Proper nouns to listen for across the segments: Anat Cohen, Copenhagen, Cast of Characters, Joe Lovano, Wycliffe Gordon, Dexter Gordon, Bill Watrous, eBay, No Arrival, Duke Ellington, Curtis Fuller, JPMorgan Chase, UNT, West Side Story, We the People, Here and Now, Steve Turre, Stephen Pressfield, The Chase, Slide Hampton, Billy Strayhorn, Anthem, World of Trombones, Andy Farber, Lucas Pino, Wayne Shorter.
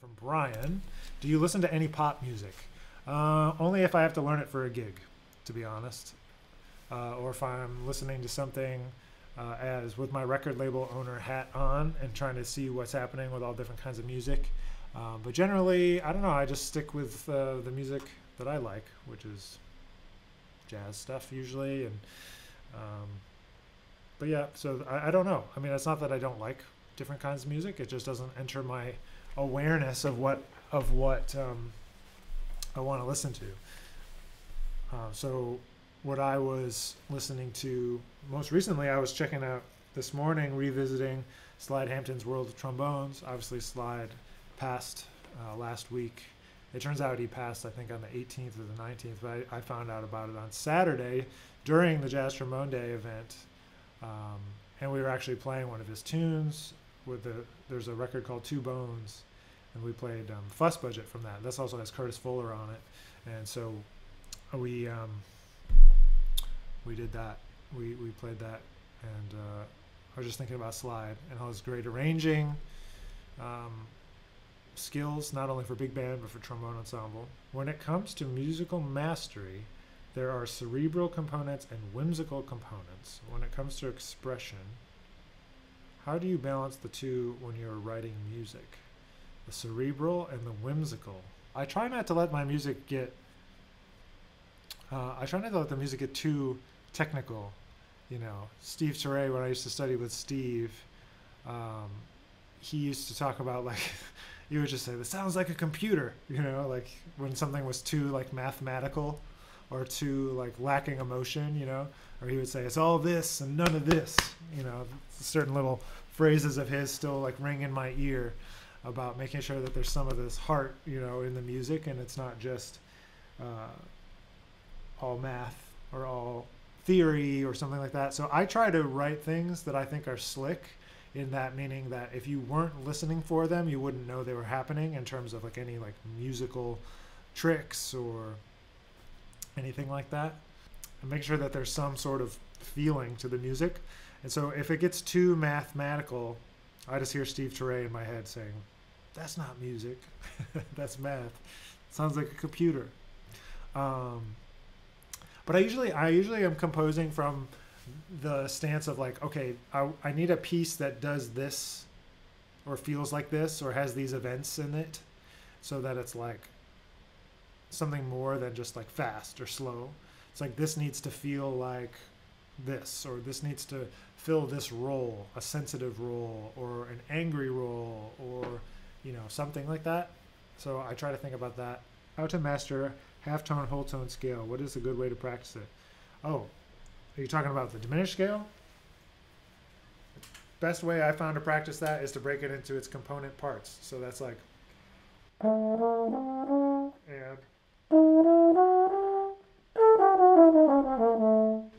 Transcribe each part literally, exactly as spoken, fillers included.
from Brian. Do you listen to any pop music? Uh, only if I have to learn it for a gig, to be honest. Uh, or if I'm listening to something uh, as with my record label owner hat on and trying to see what's happening with all different kinds of music. Uh, but generally, I don't know, I just stick with uh, the music that I like, which is jazz stuff usually. And um, but yeah, so I, I don't know. I mean, it's not that I don't like different kinds of music. It just doesn't enter my awareness of what of what um, I want to listen to. Uh, so what I was listening to most recently, I was checking out this morning, revisiting Slide Hampton's World of Trombones. Obviously, Slide passed uh, last week. It turns out he passed, I think, on the eighteenth or the nineteenth, but I, I found out about it on Saturday during the Jazz Trombone Day event. Um, and we were actually playing one of his tunes with the, there's a record called Two Bones, and we played um, Fuss Budget from that. This also has Curtis Fuller on it. And so we, um, we did that. We, we played that. And uh, I was just thinking about Slide and how his great arranging um, skills, not only for big band, but for trombone ensemble. When it comes to musical mastery, there are cerebral components and whimsical components. When it comes to expression, how do you balance the two when you're writing music? The cerebral and the whimsical. I try not to let my music get, uh, I try not to let the music get too technical. You know, Steve Turre, when I used to study with Steve, um, he used to talk about, like, you would just say, "This sounds like a computer," you know, like when something was too, like, mathematical or too, like, lacking emotion, you know, or he would say, "It's all this and none of this," you know, certain little phrases of his still, like, ring in my ear about making sure that there's some of this heart, you know, in the music, and it's not just uh, all math or all theory or something like that. So I try to write things that I think are slick, in that meaning that if you weren't listening for them, you wouldn't know they were happening, in terms of, like, any, like, musical tricks or anything like that, and make sure that there's some sort of feeling to the music. And so if it gets too mathematical, I just hear Steve Turre in my head saying, "That's not music, that's math. Sounds like a computer." Um, but I usually, I usually am composing from the stance of, like, okay, I, I need a piece that does this or feels like this or has these events in it, so that it's, like, something more than just, like, fast or slow. It's like, this needs to feel like this, or this needs to fill this role, a sensitive role or an angry role, or, you know, something like that. So I try to think about that. How to master halftone, whole tone scale. What is a good way to practice it? Oh, are you talking about the diminished scale? Best way I found to practice that is to break it into its component parts. So that's, like, and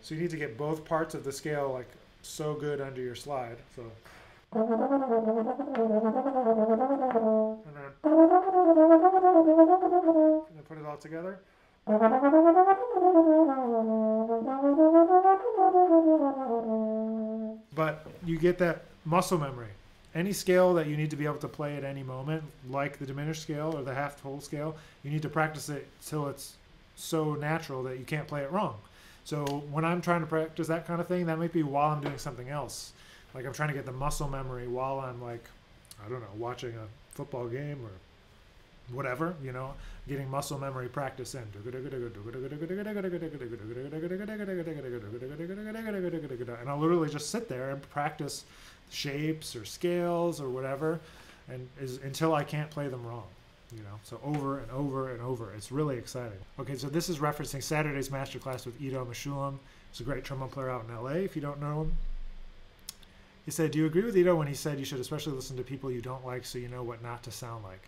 so you need to get both parts of the scale, like, so good under your slide. So, and then, and then put it all together. But you get that muscle memory. Any scale that you need to be able to play at any moment, like the diminished scale or the half whole scale, you need to practice it till it's so natural that you can't play it wrong. So when I'm trying to practice that kind of thing, that might be while I'm doing something else. Like, I'm trying to get the muscle memory while I'm, like, I don't know, watching a football game or whatever, you know, getting muscle memory practice in. And I'll literally just sit there and practice shapes or scales or whatever, and is until I can't play them wrong, you know. So over and over and over. It's really exciting. Okay, so this is referencing Saturday's masterclass with Ido Mashulam. He's a great trombone player out in L A, if you don't know him. He said, "Do you agree with Ido when he said you should especially listen to people you don't like so you know what not to sound like?"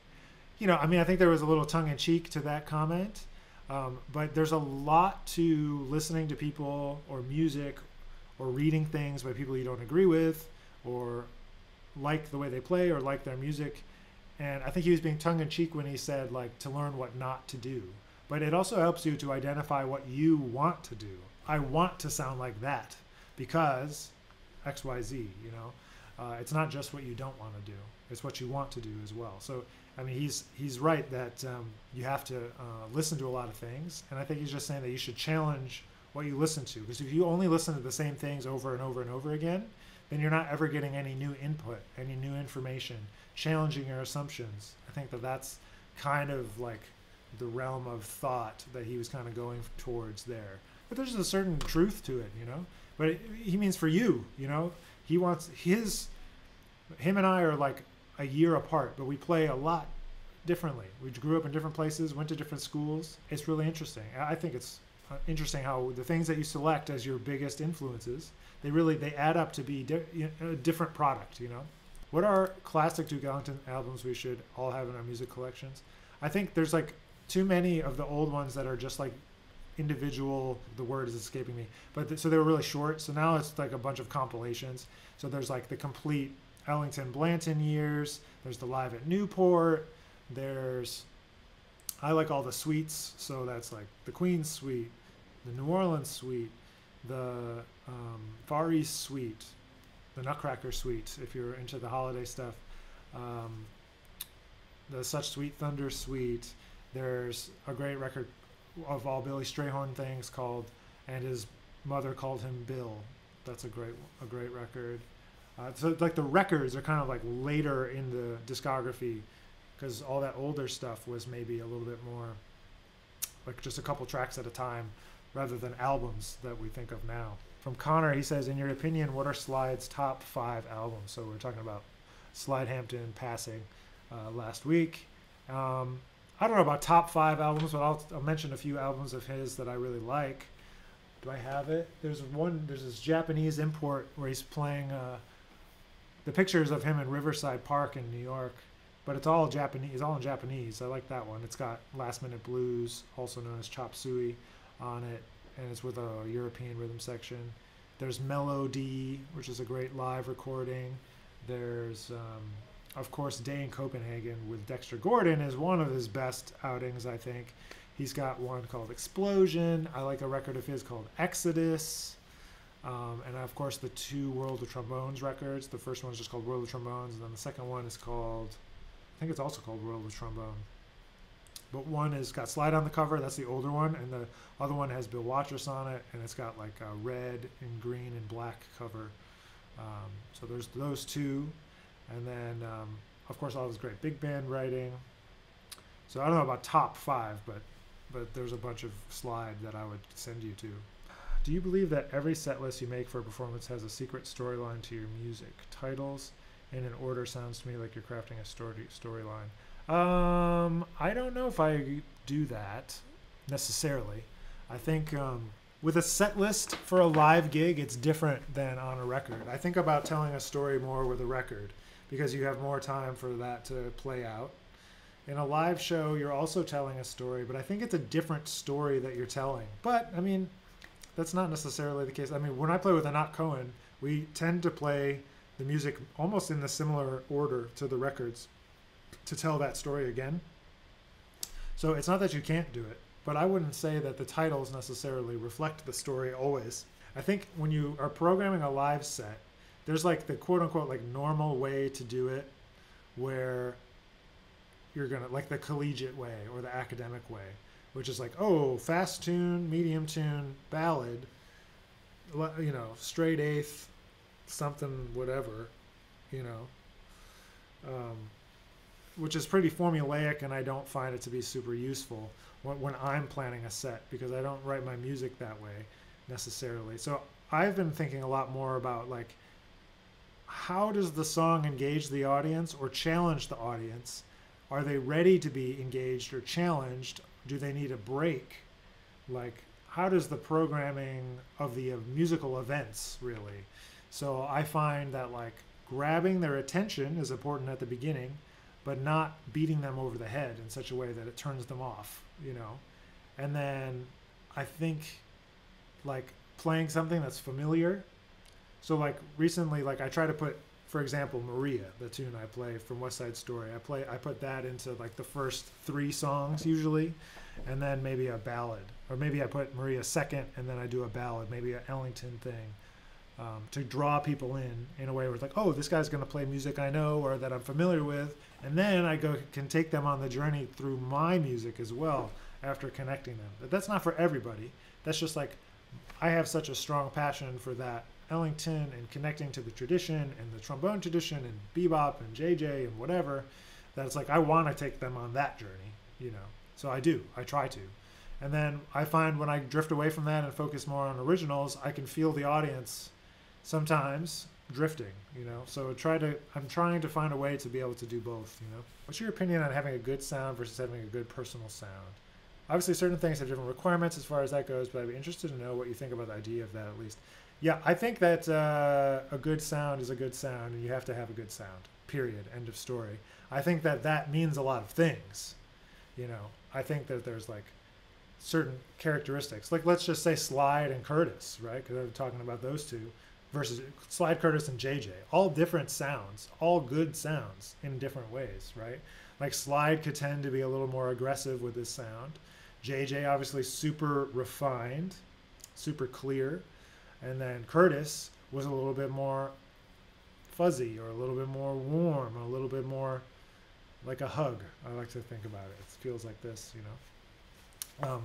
You know, I mean, I think there was a little tongue-in-cheek to that comment, um, but there's a lot to listening to people or music or reading things by people you don't agree with, or like the way they play or like their music. And I think he was being tongue-in-cheek when he said, like, to learn what not to do. But it also helps you to identify what you want to do. I want to sound like that because X Y Z, you know. Uh, it's not just what you don't want to do. It's what you want to do as well. So I mean, he's he's right that um, you have to uh, listen to a lot of things, and I think he's just saying that you should challenge what you listen to, because if you only listen to the same things over and over and over again, then you're not ever getting any new input, any new information, challenging your assumptions. I think that that's kind of like the realm of thought that he was kind of going towards there. But there's a certain truth to it, you know? But it, he means for you, you know? He wants his... Him and I are like a year apart, but we play a lot differently. We grew up in different places, went to different schools. It's really interesting. I think it's interesting how the things that you select as your biggest influences, they really, they add up to be di you know, a different product, you know? What are classic Duke Ellington albums we should all have in our music collections? I think there's like too many of the old ones that are just like individual, the word is escaping me, but th so they were really short. So now it's like a bunch of compilations. So there's like the complete Ellington Blanton years, there's the Live at Newport, there's, I like all the suites, so that's like the Queens suite, the New Orleans suite, the um, Far East suite, the Nutcracker suite, if you're into the holiday stuff, um, the Such Sweet Thunder suite. There's a great record of all Billy Strayhorn things called And His Mother Called Him Bill. That's a great, a great record. Uh, so like the records are kind of like later in the discography, because all that older stuff was maybe a little bit more like just a couple tracks at a time rather than albums that we think of now. From Connor, he says, in your opinion, what are Slide's top five albums? So we're talking about Slide Hampton passing uh, last week. Um, I don't know about top five albums, but I'll, I'll mention a few albums of his that I really like. Do I have it? There's one, there's this Japanese import where he's playing uh, the pictures of him in Riverside Park in New York, but it's all Japanese, it's all in Japanese. I like that one. It's got Last Minute Blues, also known as Chop Suey, on it, and it's with a European rhythm section. There's Melody, which is a great live recording. There's, um, of course, Day in Copenhagen with Dexter Gordon is one of his best outings, I think. He's got one called Explosion. I like a record of his called Exodus. Um, and of course, the two World of Trombones records. The first one's just called World of Trombones, and then the second one is called, I think it's also called World of Trombone. But one has got Slide on the cover, that's the older one, and the other one has Bill Watrous on it, and it's got like a red and green and black cover. Um, so there's those two. And then, um, of course, all this great big band writing. So I don't know about top five, but but there's a bunch of Slide that I would send you to. Do you believe that every set list you make for a performance has a secret storyline to your music? Titles in an order sounds to me like you're crafting a story storyline. Um, I don't know if I do that necessarily. I think um, with a set list for a live gig, it's different than on a record. I think about telling a story more with a record because you have more time for that to play out. In a live show, you're also telling a story, but I think it's a different story that you're telling. But, I mean, that's not necessarily the case. I mean, when I play with Anat Cohen, we tend to play the music almost in the similar order to the records to tell that story again. So it's not that you can't do it, but I wouldn't say that the titles necessarily reflect the story always. I think when you are programming a live set, there's like the quote unquote like normal way to do it where you're gonna, like the collegiate way or the academic way, which is like, oh, fast tune, medium tune, ballad, you know, straight eighth, something, whatever, you know, um, which is pretty formulaic, and I don't find it to be super useful when, when I'm planning a set, because I don't write my music that way necessarily. So I've been thinking a lot more about like, how does the song engage the audience or challenge the audience? Are they ready to be engaged or challenged? Do they need a break? Like, how does the programming of the of musical events really? So I find that like grabbing their attention is important at the beginning, but not beating them over the head in such a way that it turns them off, you know? And then I think like playing something that's familiar. So like recently, like I try to put, for example, Maria, the tune I play from West Side Story, I play, I put that into like the first three songs usually, and then maybe a ballad, or maybe I put Maria second and then I do a ballad, maybe an Ellington thing. um, to draw people in in a way where it's like, oh, this guy's going to play music I know or that I'm familiar with, and then I go can take them on the journey through my music as well after connecting them. But that's not for everybody. That's just like I have such a strong passion for that Ellington and connecting to the tradition and the trombone tradition and bebop and J J and whatever, that it's like I want to take them on that journey, you know. So I do. I try to. And then I find when I drift away from that and focus more on originals, I can feel the audience sometimes drifting, you know. So I try to, I'm trying to find a way to be able to do both, you know. What's your opinion on having a good sound versus having a good personal sound? Obviously, certain things have different requirements as far as that goes, but I'd be interested to know what you think about the idea of that at least. Yeah, I think that uh, a good sound is a good sound, and you have to have a good sound, period, end of story. I think that that means a lot of things, you know. I think that there's, like, certain characteristics. Like, let's just say Slide and Curtis, right, because I'm talking about those two, versus Slide, Curtis, and J J. All different sounds, all good sounds in different ways, right? Like, Slide could tend to be a little more aggressive with his sound. J J obviously super refined, super clear, and then Curtis was a little bit more fuzzy or a little bit more warm, a little bit more like a hug. I like to think about it. It feels like this, you know. Um,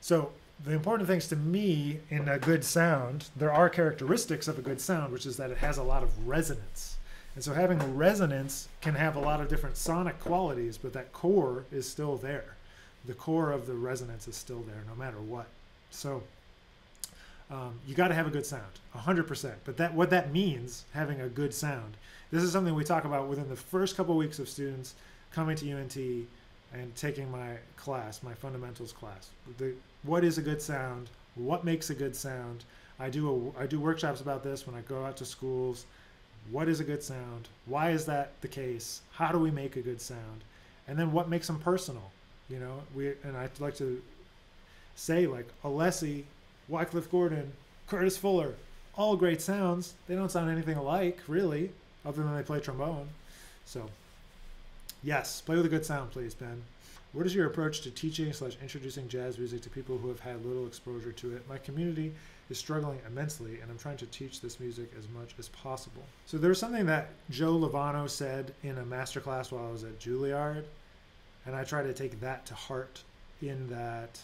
so the important things to me in a good sound, there are characteristics of a good sound, which is that it has a lot of resonance. And so having resonance can have a lot of different sonic qualities, but that core is still there. The core of the resonance is still there no matter what. So um, you got to have a good sound, one hundred percent. But that what that means, having a good sound, this is something we talk about within the first couple weeks of students coming to U N T and taking my class, my fundamentals class. The, what is a good sound? What makes a good sound? I do, a, I do workshops about this when I go out to schools. What is a good sound? Why is that the case? How do we make a good sound? And then what makes them personal? You know, we and I'd like to say, like, Alessi, Wycliffe Gordon, Curtis Fuller, all great sounds. They don't sound anything alike, really, other than they play trombone. So, yes, play with a good sound, please, Ben. What is your approach to teaching slash introducing jazz music to people who have had little exposure to it? My community is struggling immensely, and I'm trying to teach this music as much as possible. So there was something that Joe Lovano said in a masterclass while I was at Juilliard, and I try to take that to heart, in that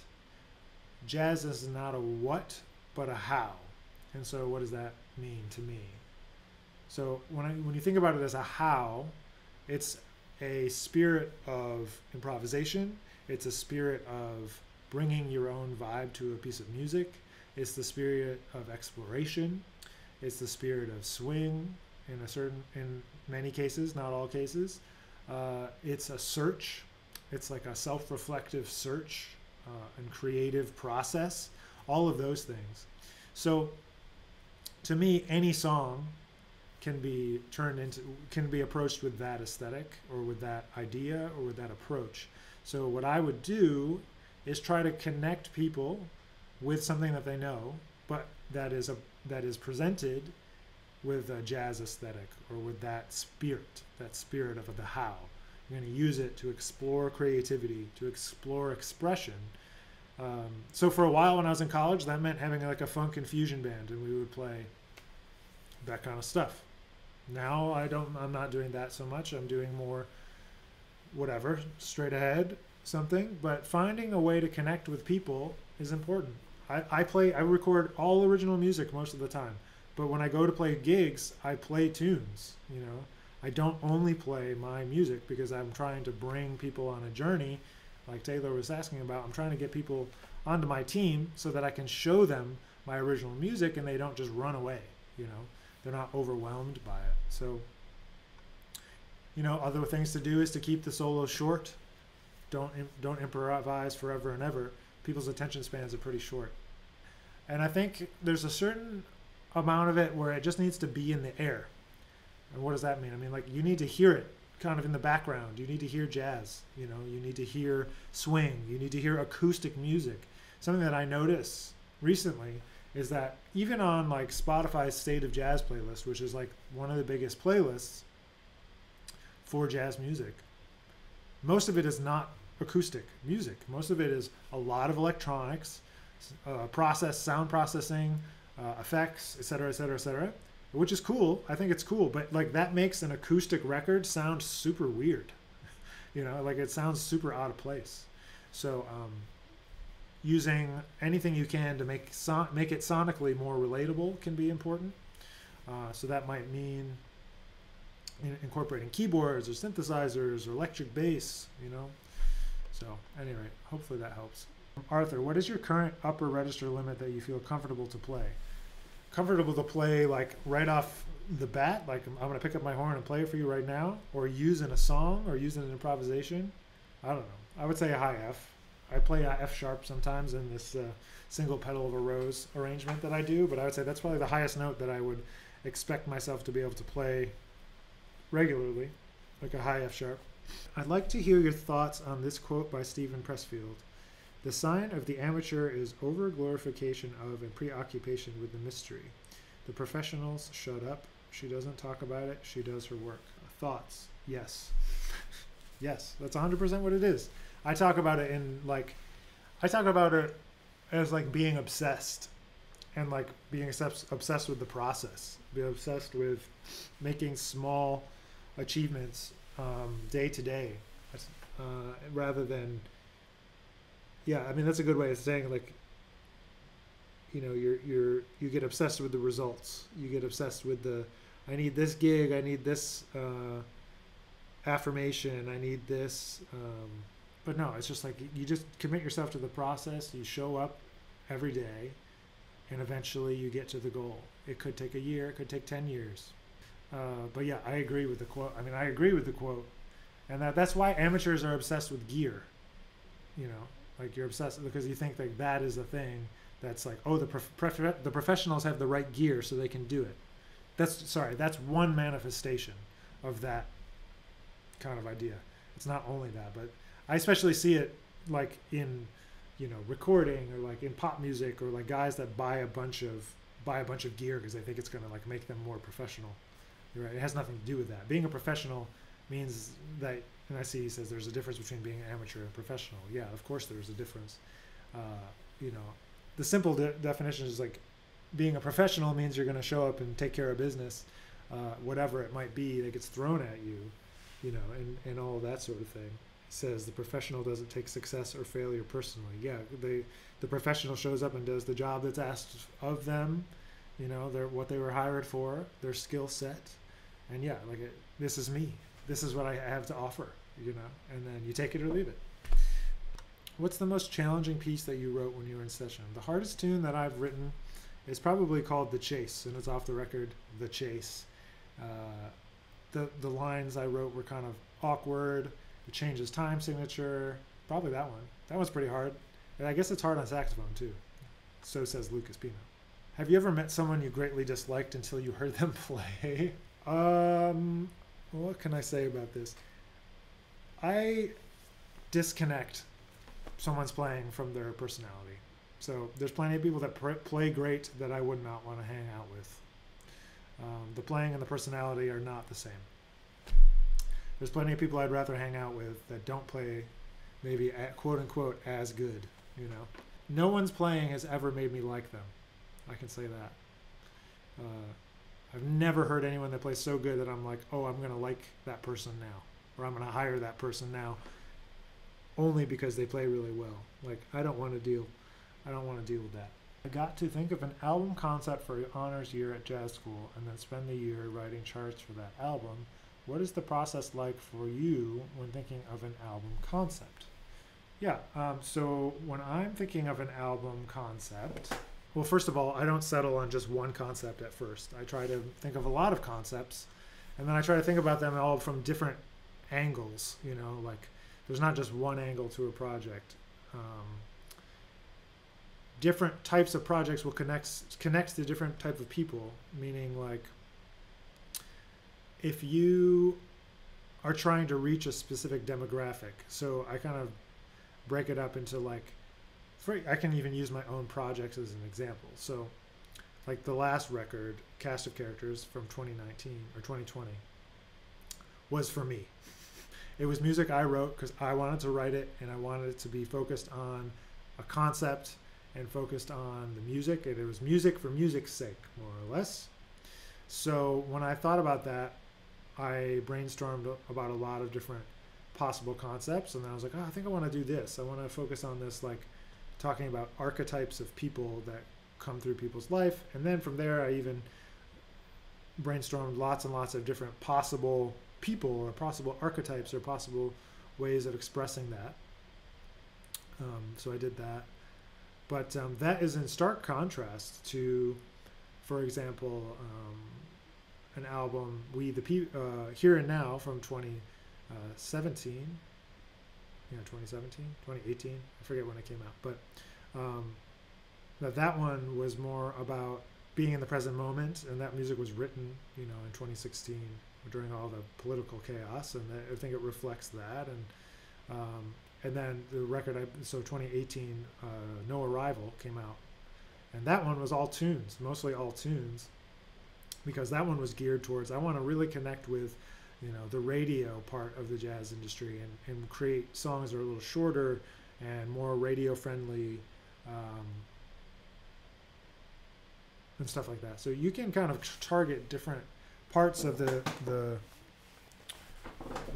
jazz is not a what, but a how. And so what does that mean to me? So when I, when you think about it as a how, it's a spirit of improvisation. It's a spirit of bringing your own vibe to a piece of music. It's the spirit of exploration. It's the spirit of swing in a certain, in many cases, not all cases. Uh, it's a search. It's like a self-reflective search uh, and creative process, all of those things. So to me, any song can be turned into, can be approached with that aesthetic or with that idea or with that approach. So what I would do is try to connect people with something that they know, but that is, a, that is presented with a jazz aesthetic or with that spirit, that spirit of the how. You're going to use it to explore creativity, to explore expression. Um, so for a while when I was in college, that meant having like a funk and fusion band, and we would play that kind of stuff. Now I don't, I'm not doing that so much. I'm doing more whatever, straight ahead, something. But finding a way to connect with people is important. I, I play, I record all original music most of the time. But when I go to play gigs, I play tunes, you know. I don't only play my music because I'm trying to bring people on a journey, like Taylor was asking about. I'm trying to get people onto my team so that I can show them my original music and they don't just run away, you know. They're not overwhelmed by it. So, you know, other things to do is to keep the solo short. Don't, don't improvise forever and ever. People's attention spans are pretty short. And I think there's a certain amount of it where it just needs to be in the air. And what does that mean? I mean, like, you need to hear it kind of in the background. You need to hear jazz, you know, you need to hear swing, you need to hear acoustic music. Something that I noticed recently is that even on like Spotify's State of Jazz playlist, which is like one of the biggest playlists for jazz music, most of it is not acoustic music. Most of it is a lot of electronics, uh, process, sound processing, uh, effects, et cetera, et cetera, et cetera, which is cool. I think it's cool, but like that makes an acoustic record sound super weird. You know, like it sounds super out of place. So um, using anything you can to make so make it sonically more relatable can be important. Uh, so that might mean in incorporating keyboards or synthesizers or electric bass, you know. So anyway, hopefully that helps. Arthur, what is your current upper register limit that you feel comfortable to play? Comfortable to play like right off the bat, like I'm gonna pick up my horn and play it for you right now, or use in a song or use in an improvisation? I don't know. I would say a high F. I play F sharp sometimes in this uh, single pedal of a rose arrangement that I do, but I would say that's probably the highest note that I would expect myself to be able to play regularly, like a high F sharp. I'd like to hear your thoughts on this quote by Stephen Pressfield. The sign of the amateur is over-glorification of and preoccupation with the mystery. The professionals shut up. She doesn't talk about it. She does her work. Thoughts? Yes. Yes, that's one hundred percent what it is. I talk about it in like, I talk about it as like being obsessed and like being obsessed with the process, being obsessed with making small achievements um, day to day uh, rather than, yeah, I mean, that's a good way of saying, like, you know, you're, you're, you get obsessed with the results. You get obsessed with the, I need this gig, I need this uh, affirmation, I need this. Um, but no, it's just like, you just commit yourself to the process, you show up every day, and eventually you get to the goal. It could take a year, it could take ten years. Uh, but yeah, I agree with the quote. I mean, I agree with the quote. And that, that's why amateurs are obsessed with gear, you know. Like you're obsessed because you think like that is the thing that's like, oh, the prof prof the professionals have the right gear so they can do it. That's sorry, that's one manifestation of that kind of idea. It's not only that, but I especially see it like in, you know, recording or like in pop music or like guys that buy a bunch of buy a bunch of gear because they think it's going to like make them more professional. You're right. It has nothing to do with that. Being a professional means that. And I see he says there's a difference between being an amateur and professional. Yeah, of course there's a difference. Uh, you know, the simple de definition is like being a professional means you're going to show up and take care of business, uh, whatever it might be that gets thrown at you, you know, and, and all that sort of thing. He says the professional doesn't take success or failure personally. Yeah, they, the professional shows up and does the job that's asked of them, you know, they're, what they were hired for, their skill set. And yeah, like it, this is me. This is what I have to offer, you know, and then you take it or leave it. What's the most challenging piece that you wrote when you were in session? The hardest tune that I've written is probably called The Chase, and it's off the record, The Chase. Uh, the, the lines I wrote were kind of awkward. It changes time signature, probably that one. That one's pretty hard. And I guess it's hard on saxophone too. So says Lucas Pino. Have you ever met someone you greatly disliked until you heard them play? um... What can I say about this? I disconnect someone's playing from their personality. So there's plenty of people that pr play great that I would not want to hang out with. Um, the playing and the personality are not the same. There's plenty of people I'd rather hang out with that don't play maybe at, quote unquote as good, you know. No one's playing has ever made me like them. I can say that. Uh, I've never heard anyone that plays so good that I'm like, oh, I'm going to like that person now, or I'm going to hire that person now only because they play really well. Like, I don't want to deal, I don't want to deal with that. I got to think of an album concept for your honors year at jazz school and then spend the year writing charts for that album. What is the process like for you when thinking of an album concept? Yeah, um, so when I'm thinking of an album concept, well, first of all, I don't settle on just one concept at first. I try to think of a lot of concepts, and then I try to think about them all from different angles, you know, like there's not just one angle to a project. Um, different types of projects will connect, connect to different type of people, meaning like if you are trying to reach a specific demographic, so I kind of break it up into like, I can even use my own projects as an example. So like the last record, Cast of Characters from twenty nineteen or twenty twenty, was for me. It was music I wrote because I wanted to write it and I wanted it to be focused on a concept and focused on the music. It was music for music's sake, more or less. So when I thought about that, I brainstormed about a lot of different possible concepts, and then I was like, oh, I think I want to do this. I want to focus on this, like talking about archetypes of people that come through people's life. And then from there, I even brainstormed lots and lots of different possible people or possible archetypes or possible ways of expressing that. Um, so I did that. But um, that is in stark contrast to, for example, um, an album, We the People, uh, Here and Now from twenty seventeen, yeah, twenty seventeen, twenty eighteen, I forget when it came out, but um, that that one was more about being in the present moment, and that music was written, you know, in twenty sixteen during all the political chaos, and I think it reflects that. And um, and then the record, I, so twenty eighteen, uh, No Arrival came out, and that one was all tunes, mostly all tunes, because that one was geared towards, I want to really connect with, you know, the radio part of the jazz industry, and, and create songs that are a little shorter and more radio friendly, um, and stuff like that. So you can kind of target different parts of the the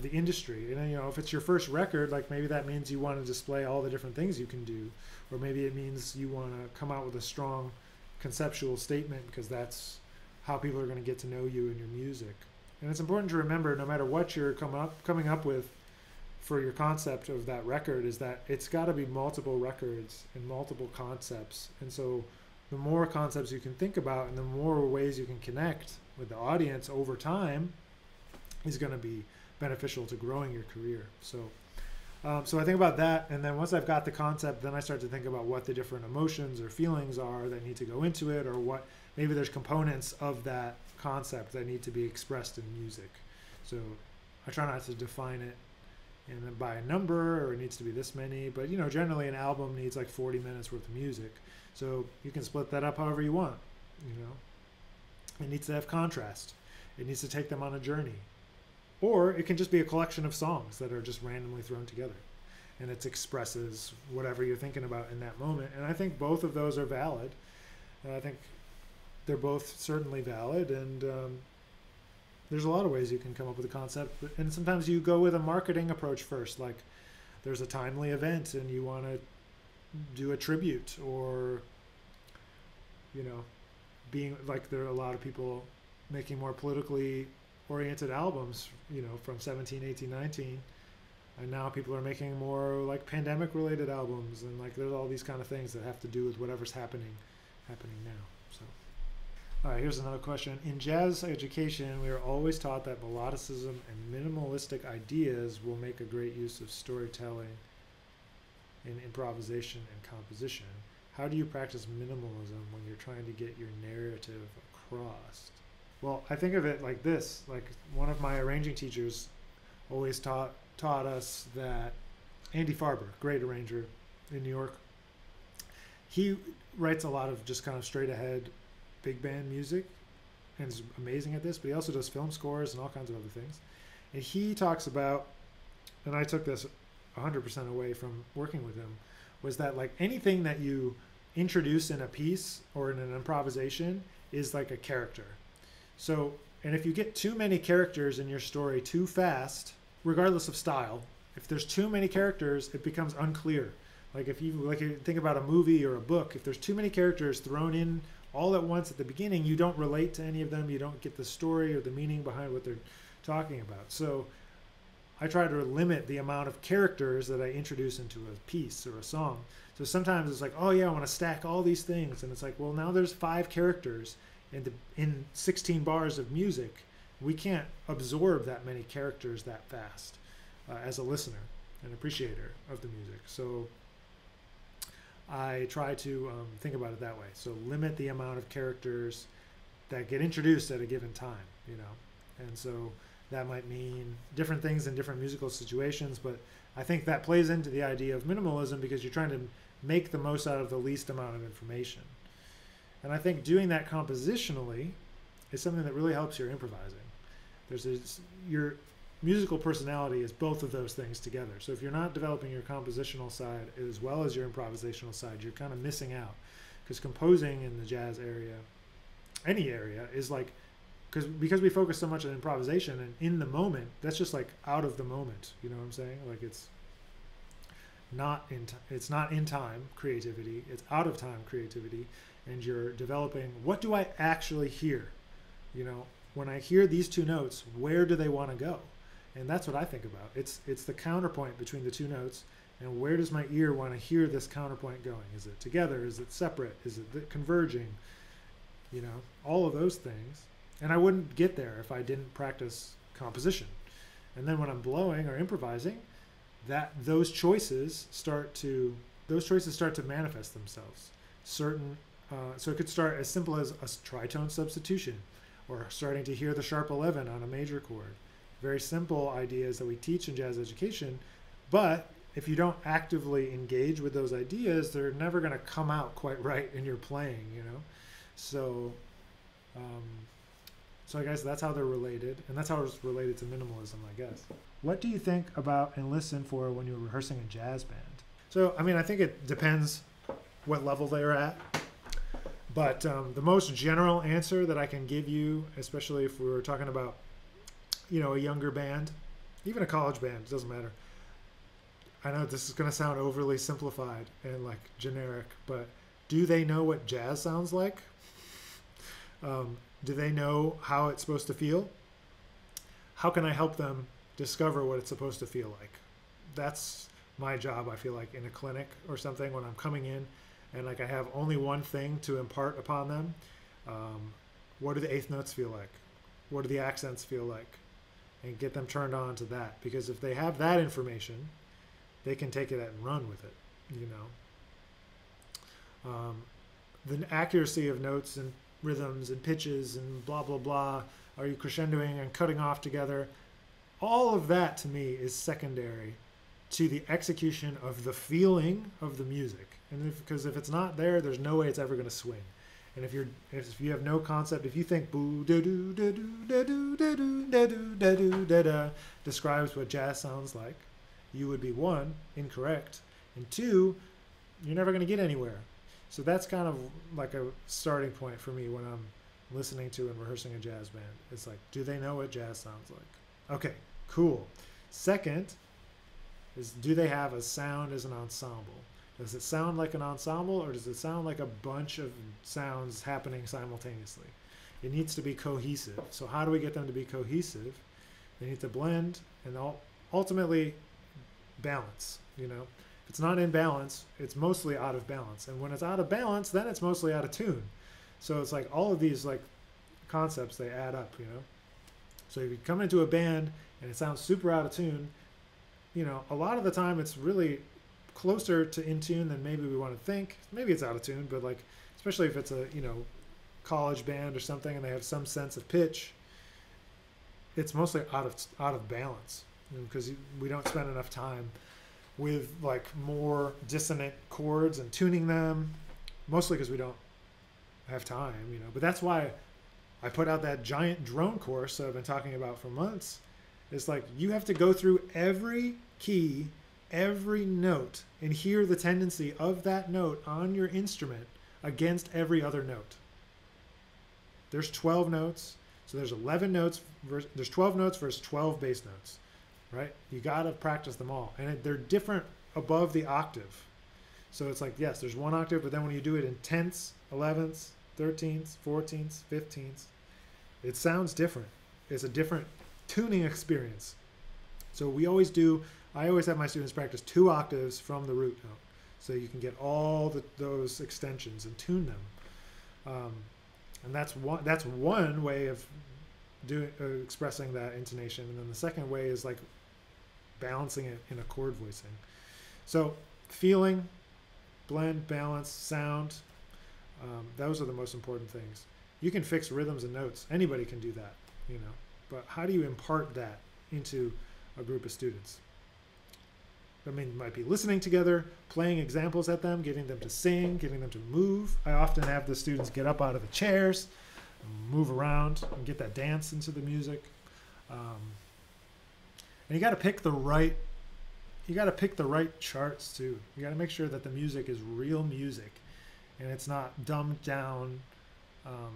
the industry. And, you know, if it's your first record, like maybe that means you want to display all the different things you can do, or maybe it means you want to come out with a strong conceptual statement, because that's how people are going to get to know you and your music. And it's important to remember, no matter what you're come up, coming up with for your concept of that record, is that it's got to be multiple records and multiple concepts. And so the more concepts you can think about and the more ways you can connect with the audience over time is going to be beneficial to growing your career. So, um, so I think about that. And then once I've got the concept, then I start to think about what the different emotions or feelings are that need to go into it, or what maybe there's components of that concept that need to be expressed in music. So I try not to define it and then by a number, or it needs to be this many, but, you know, generally an album needs like forty minutes worth of music, so you can split that up however you want. You know, it needs to have contrast, it needs to take them on a journey, or it can just be a collection of songs that are just randomly thrown together, and it expresses whatever you're thinking about in that moment. And I think both of those are valid, and I think they're both certainly valid. And um, there's a lot of ways you can come up with a concept, and sometimes you go with a marketing approach first, like there's a timely event and you want to do a tribute, or, you know, being like, there are a lot of people making more politically oriented albums, you know, from seventeen, eighteen, nineteen, and now people are making more like pandemic related albums, and like there's all these kind of things that have to do with whatever's happening happening now. So all right, here's another question. In jazz education, we are always taught that melodicism and minimalistic ideas will make a great use of storytelling in improvisation and composition. How do you practice minimalism when you're trying to get your narrative across? Well, I think of it like this. Like, one of my arranging teachers always taught, taught us that, Andy Farber, great arranger in New York, he writes a lot of just kind of straight ahead big band music, and is amazing at this, but he also does film scores and all kinds of other things. And he talks about, and I took this one hundred percent away from working with him, was that like anything that you introduce in a piece or in an improvisation is like a character. So, and if you get too many characters in your story too fast, regardless of style, if there's too many characters, it becomes unclear. Like if you, like you think about a movie or a book, if there's too many characters thrown in all at once at the beginning, you don't relate to any of them. You don't get the story or the meaning behind what they're talking about. So I try to limit the amount of characters that I introduce into a piece or a song. So sometimes it's like, oh yeah, I want to stack all these things. And it's like, well, now there's five characters in, the, in sixteen bars of music. We can't absorb that many characters that fast uh, as a listener and appreciator of the music. So I try to um, think about it that way. So limit the amount of characters that get introduced at a given time, you know. And so that might mean different things in different musical situations, but I think that plays into the idea of minimalism, because you're trying to make the most out of the least amount of information. And I think doing that compositionally is something that really helps your improvising. There's this, you're musical personality is both of those things together. So if you're not developing your compositional side as well as your improvisational side, you're kind of missing out, because composing in the jazz area, any area, is like, because because we focus so much on improvisation and in the moment, that's just like out of the moment, you know what I'm saying? Like it's not in t it's not in time creativity, it's out of time creativity, and you're developing, what do I actually hear? You know, when I hear these two notes, where do they want to go? And that's what I think about. It's it's the counterpoint between the two notes, and where does my ear want to hear this counterpoint going? Is it together? Is it separate? Is it converging? You know, all of those things. And I wouldn't get there if I didn't practice composition. And then when I'm blowing or improvising, that those choices start to those choices start to manifest themselves. Certain uh, so it could start as simple as a tritone substitution, or starting to hear the sharp eleven on a major chord. Very simple ideas that we teach in jazz education, but if you don't actively engage with those ideas, they're never going to come out quite right in your playing, you know? So, um, so I guess that's how they're related, and that's how it's related to minimalism, I guess. What do you think about and listen for when you're rehearsing a jazz band? So, I mean, I think it depends what level they're at. But um, the most general answer that I can give you, especially if we were talking about, you know, a younger band, even a college band, it doesn't matter. I know this is going to sound overly simplified and like generic, but do they know what jazz sounds like? Um, do they know how it's supposed to feel? How can I help them discover what it's supposed to feel like? That's my job, I feel like, in a clinic or something when I'm coming in. And like I have only one thing to impart upon them. Um, what do the eighth notes feel like? What do the accents feel like? And get them turned on to that. Because if they have that information, they can take it and run with it, you know. Um, the accuracy of notes and rhythms and pitches and blah, blah, blah. Are you crescendoing and cutting off together? All of that to me is secondary to the execution of the feeling of the music. And because if, if it's not there, there's no way it's ever going to swing. And if you're if you have no concept, if you think boo da do da do da do da do da do da do da da describes what jazz sounds like, you would be, one, incorrect, and two, you're never going to get anywhere. So that's kind of like a starting point for me when I'm listening to and rehearsing a jazz band. It's like, do they know what jazz sounds like? Okay, cool. Second is, do they have a sound as an ensemble? Does it sound like an ensemble, or does it sound like a bunch of sounds happening simultaneously? It needs to be cohesive. So how do we get them to be cohesive? They need to blend and ultimately balance, you know? If it's not in balance, it's mostly out of balance. And when it's out of balance, then it's mostly out of tune. So it's like all of these like concepts, they add up, you know? So if you come into a band and it sounds super out of tune, you know, a lot of the time it's really closer to in tune than maybe we want to think. Maybe it's out of tune, but like, especially if it's a, you know, college band or something and they have some sense of pitch, it's mostly out of out of balance, because you know, we don't spend enough time with like more dissonant chords and tuning them, mostly because we don't have time, you know. But that's why I put out that giant drone course that I've been talking about for months. It's like you have to go through every key, every note, and hear the tendency of that note on your instrument against every other note. There's twelve notes, so there's eleven notes. There's twelve notes versus twelve bass notes, right? You gotta practice them all, and they're different above the octave. So it's like, yes, there's one octave, but then when you do it in tenths, elevenths, thirteenths, fourteenths, fifteenths, it sounds different. It's a different tuning experience. So we always do, I always have my students practice two octaves from the root note, so you can get all the, those extensions and tune them. Um, and that's one, that's one way of doing uh, expressing that intonation. And then the second way is like balancing it in a chord voicing. So feeling, blend, balance, sound, um, those are the most important things. You can fix rhythms and notes. Anybody can do that, you know. But how do you impart that into a group of students? I mean, it might be listening together, playing examples at them, getting them to sing, getting them to move. I often have the students get up out of the chairs, move around, and get that dance into the music. Um, And you got to pick the right, you got to pick the right charts too. You got to make sure that the music is real music and it's not dumbed down um,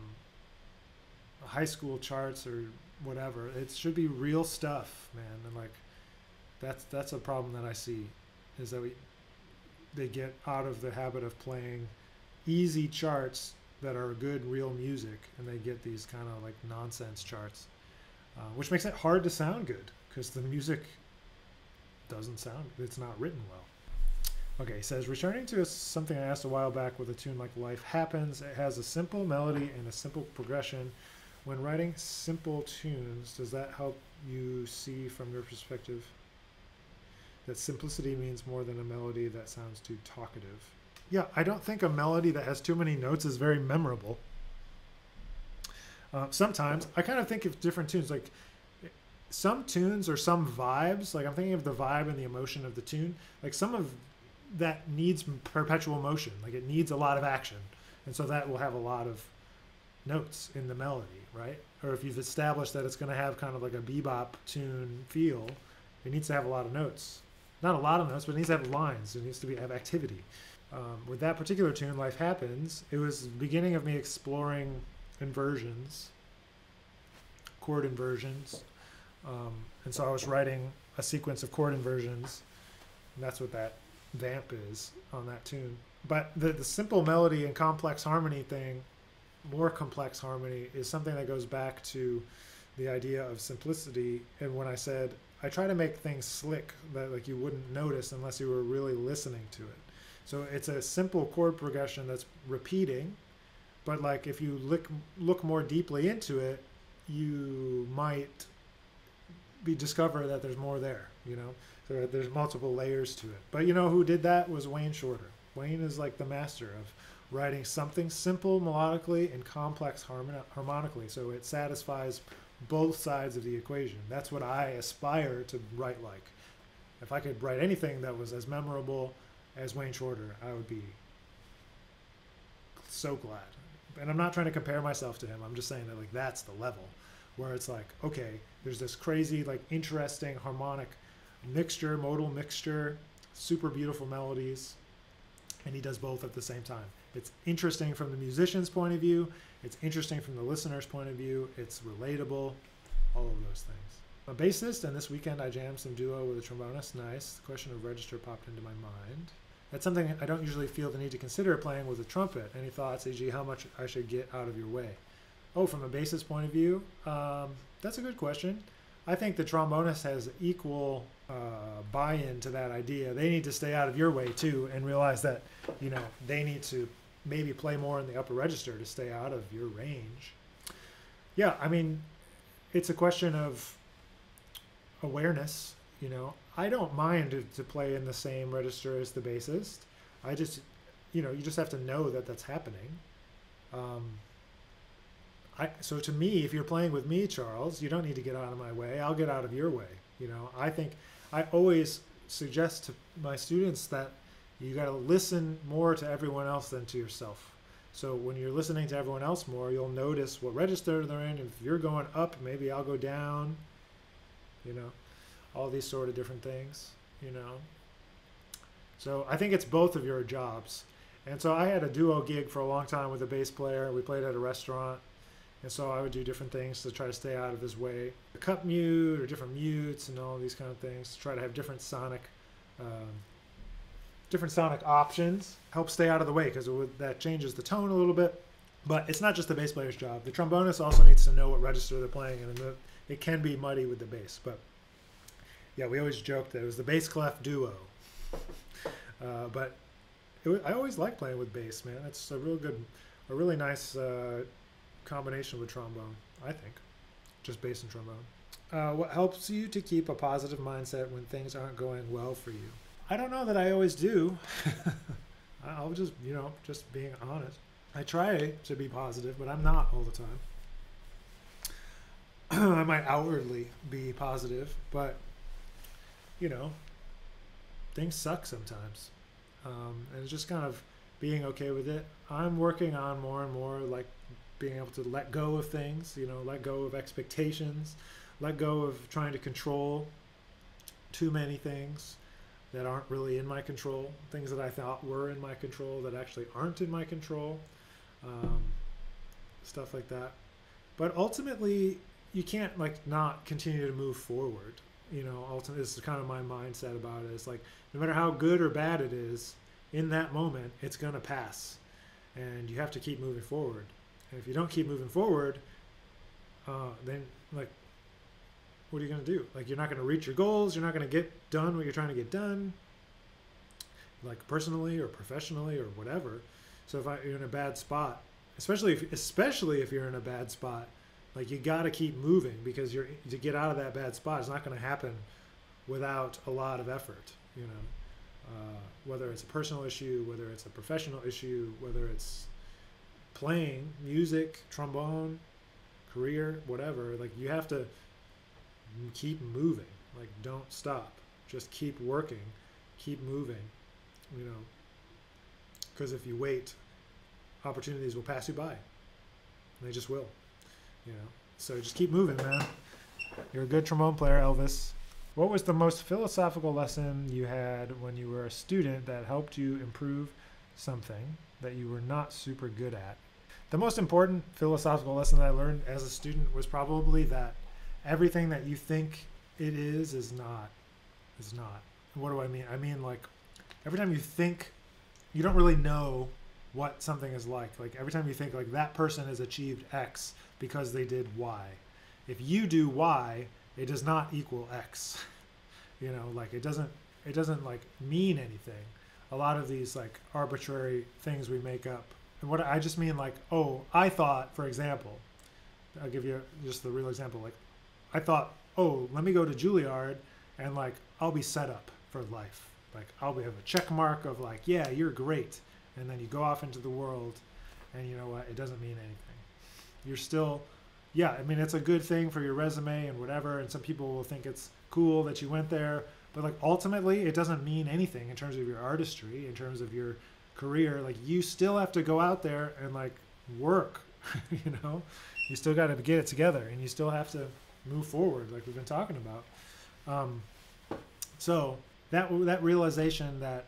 high school charts or whatever. It should be real stuff, man. And like, that's, that's a problem that I see, is that we, they get out of the habit of playing easy charts that are good real music, and they get these kind of like nonsense charts, uh, which makes it hard to sound good because the music doesn't sound, it's not written well. Okay, he says, returning to something I asked a while back with a tune like Life Happens, it has a simple melody and a simple progression. When writing simple tunes, does that help you see from your perspective that simplicity means more than a melody that sounds too talkative? Yeah, I don't think a melody that has too many notes is very memorable. Uh, sometimes, I kind of think of different tunes, like some tunes or some vibes, like I'm thinking of the vibe and the emotion of the tune, like some of that needs perpetual motion, like it needs a lot of action. And so that will have a lot of notes in the melody, right? Or if you've established that it's gonna have kind of like a bebop tune feel, it needs to have a lot of notes. Not a lot of notes, but it needs to have lines, it needs to be, have activity. Um, with that particular tune, Life Happens, it was the beginning of me exploring inversions, chord inversions. Um, and so I was writing a sequence of chord inversions, and that's what that vamp is on that tune. But the, the simple melody and complex harmony thing, more complex harmony, is something that goes back to the idea of simplicity. And when I said, I try to make things slick that like you wouldn't notice unless you were really listening to it. So it's a simple chord progression that's repeating, but like if you look, look more deeply into it, you might be discover that there's more there, you know? So there's multiple layers to it. But you know who did that was Wayne Shorter. Wayne is like the master of writing something simple melodically and complex harmon harmonically, so it satisfies both sides of the equation. That's what I aspire to write like. If I could write anything that was as memorable as Wayne Shorter, I would be so glad. And I'm not trying to compare myself to him. I'm just saying that like that's the level where it's like, okay, there's this crazy, like interesting harmonic mixture, modal mixture, super beautiful melodies, and he does both at the same time. It's interesting from the musician's point of view. It's interesting from the listener's point of view. It's relatable, all of those things. I'm a bassist, and this weekend I jammed some duo with a trombonist. Nice. The question of register popped into my mind. That's something I don't usually feel the need to consider playing with a trumpet. Any thoughts, for example how much I should get out of your way? Oh, from a bassist's point of view, um, that's a good question. I think the trombonist has equal uh, buy-in to that idea. They need to stay out of your way too, and realize that, you know, they need to maybe play more in the upper register to stay out of your range. Yeah, I mean, it's a question of awareness, you know. I don't mind to, to play in the same register as the bassist. I just, you know, you just have to know that that's happening. Um, I, so to me, if you're playing with me, Charles, you don't need to get out of my way. I'll get out of your way. You know, I think I always suggest to my students that you got to listen more to everyone else than to yourself. So when you're listening to everyone else more, you'll notice what register they're in. If you're going up, maybe I'll go down, you know, all these sort of different things, you know. So I think it's both of your jobs. And so I had a duo gig for a long time with a bass player. We played at a restaurant. And so I would do different things to try to stay out of his way. The cup mute or different mutes and all these kind of things to try to have different sonic um, different sonic options. Help stay out of the way because that changes the tone a little bit. But it's not just the bass player's job. The trombonist also needs to know what register they're playing in, and it can be muddy with the bass. But yeah, we always joked that it was the bass clef duo. Uh, but it was, I always like playing with bass, man. It's a real good, a really nice... Uh, combination with trombone, I think. Just bass and trombone. Uh, what helps you to keep a positive mindset when things aren't going well for you? I don't know that I always do. I'll just, you know, just being honest. I try to be positive, but I'm not all the time. I might outwardly be positive, but, you know, things suck sometimes. Um, and it's just kind of being okay with it. I'm working on more and more, like, being able to let go of things, you know, let go of expectations, let go of trying to control too many things that aren't really in my control, things that I thought were in my control that actually aren't in my control, um, stuff like that. But ultimately, you can't like not continue to move forward. You know, ultimately, this is kind of my mindset about it. It's like, no matter how good or bad it is, in that moment, it's going to pass. And you have to keep moving forward. And if you don't keep moving forward, uh, then, like, what are you going to do? Like, you're not going to reach your goals. You're not going to get done what you're trying to get done, like, personally or professionally or whatever. So if I, you're in a bad spot, especially if, especially if you're in a bad spot, like, you got to keep moving, because you're to get out of that bad spot is not going to happen without a lot of effort, you know, uh, whether it's a personal issue, whether it's a professional issue, whether it's playing music, trombone, career, whatever. Like, you have to keep moving. Like, don't stop. Just keep working, keep moving, you know, because if you wait, opportunities will pass you by. They just will. You know, so just keep moving, man. You're a good trombone player, Elvis. What was the most philosophical lesson you had when you were a student that helped you improve something that you were not super good at? The most important philosophical lesson that I learned as a student was probably that everything that you think it is is not. Is not. What do I mean? I mean, like, every time you think, you don't really know what something is like. Like, every time you think, like, that person has achieved X because they did Y. If you do Y, it does not equal X. You know, like, it doesn't, it doesn't like mean anything. A lot of these like arbitrary things we make up. And what I just mean, like, oh, I thought, for example, I'll give you just the real example. Like, I thought, oh, let me go to Juilliard and like, I'll be set up for life. Like, I'll be, have a check mark of like, yeah, you're great. And then you go off into the world, and you know what? It doesn't mean anything. You're still, yeah, I mean, it's a good thing for your resume and whatever, and some people will think it's cool that you went there, but like, ultimately, it doesn't mean anything in terms of your artistry, in terms of your career. Like, you still have to go out there and like work, you know? You still got to get it together, and you still have to move forward, like we've been talking about. Um, so that that realization that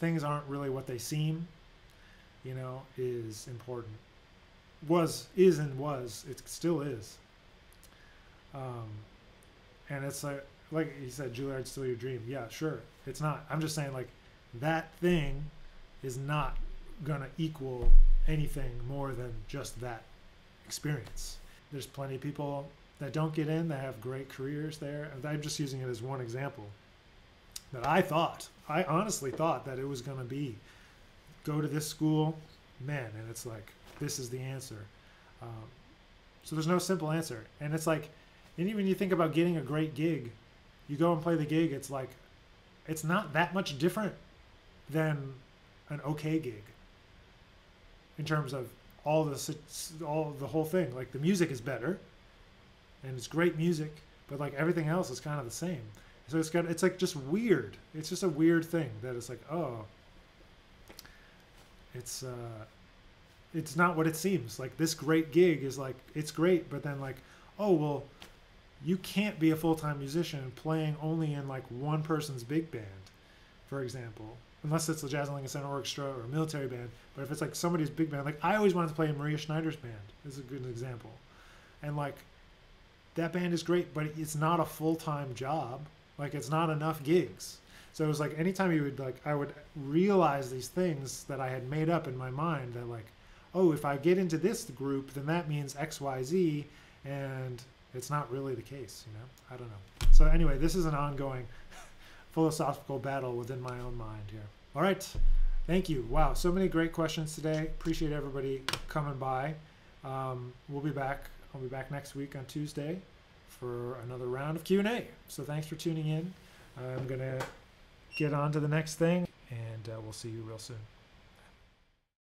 things aren't really what they seem, you know, is important. Was, is, and was. It still is. Um, and it's like, like you said, Juilliard's still your dream. Yeah, sure. It's not. I'm just saying, like, that thing is not going to equal anything more than just that experience. There's plenty of people that don't get in that have great careers there. I'm just using it as one example. That I thought, I honestly thought that it was going to be, go to this school, man, and it's like, this is the answer. Um, so there's no simple answer. And it's like, and even you think about getting a great gig, you go and play the gig, it's like, it's not that much different than an okay gig in terms of all the, all the whole thing. Like, the music is better, and it's great music, but like, everything else is kind of the same. So it's got, it's like just weird. It's just a weird thing that it's like, oh, it's, uh, it's not what it seems. Like, this great gig is like, it's great, but then like, oh, well, you can't be a full-time musician playing only in like one person's big band, for example, unless it's the Jazz and Lincoln Center Orchestra or a military band. But if it's like somebody's big band, like I always wanted to play in Maria Schneider's band. This is a good example. And like, that band is great, but it's not a full-time job. Like, it's not enough gigs. So it was like, anytime you would like, I would realize these things that I had made up in my mind that like, oh, if I get into this group, then that means X, Y, Z. And it's not really the case, you know, I don't know. So anyway, this is an ongoing philosophical battle within my own mind here. All right, thank you. Wow, so many great questions today. Appreciate everybody coming by. Um, we'll be back. I'll be back next week on Tuesday for another round of Q and A. So thanks for tuning in. I'm going to get on to the next thing, and uh, we'll see you real soon.